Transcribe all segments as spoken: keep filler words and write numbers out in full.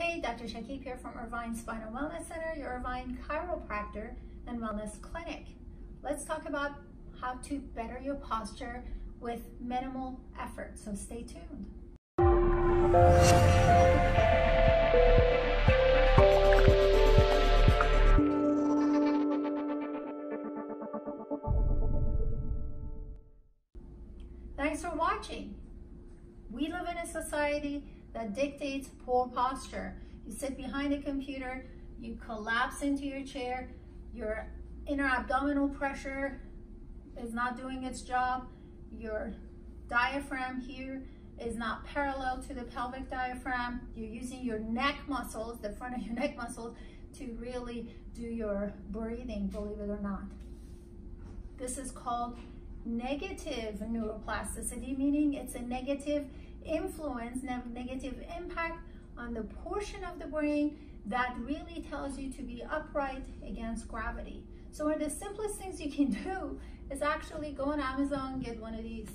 Hey, Doctor Shakib here from Irvine Spine and Wellness Center, your Irvine Chiropractor and Wellness Clinic. Let's talk about how to better your posture with minimal effort, so stay tuned. Thanks for watching. We live in a society that dictates poor posture. You sit behind a computer, you collapse into your chair, your inner abdominal pressure is not doing its job, your diaphragm here is not parallel to the pelvic diaphragm, you're using your neck muscles, the front of your neck muscles, to really do your breathing, believe it or not. This is called negative neuroplasticity, meaning it's a negative influence, negative impact on the portion of the brain that really tells you to be upright against gravity. So one of the simplest things you can do is actually go on Amazon, get one of these.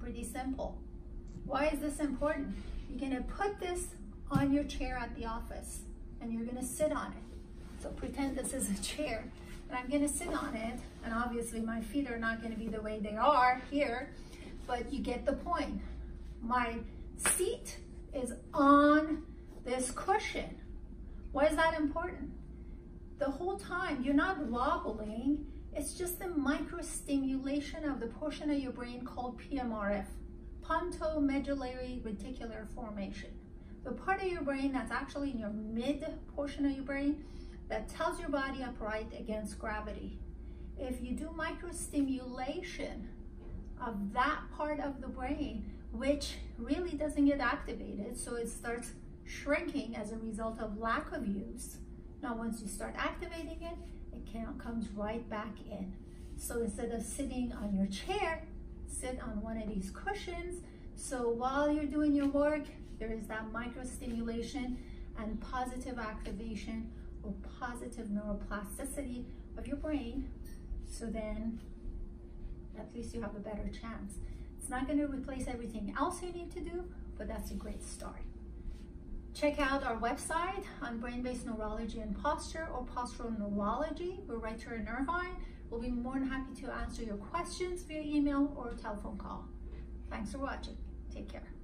Pretty simple. Why is this important? You're going to put this on your chair at the office and you're going to sit on it. So pretend this is a chair. And I'm going to sit on it, and obviously my feet are not going to be the way they are here, but you get the point. My seat is on this cushion. Why is that important? The whole time you're not wobbling, it's just the micro stimulation of the portion of your brain called P M R F, pontomedullary reticular formation. The part of your brain that's actually in your mid portion of your brain that tells your body upright against gravity. If you do microstimulation of that part of the brain, which really doesn't get activated, so it starts shrinking as a result of lack of use. Now, once you start activating it, it can, comes right back in. So instead of sitting on your chair, sit on one of these cushions. So while you're doing your work, there is that microstimulation and positive activation or positive neuroplasticity of your brain, so then at least you have a better chance. It's not going to replace everything else you need to do, but that's a great start. Check out our website on brain-based neurology and posture or postural neurology. We're right here in Irvine. We'll be more than happy to answer your questions via email or telephone call. Thanks for watching. Take care.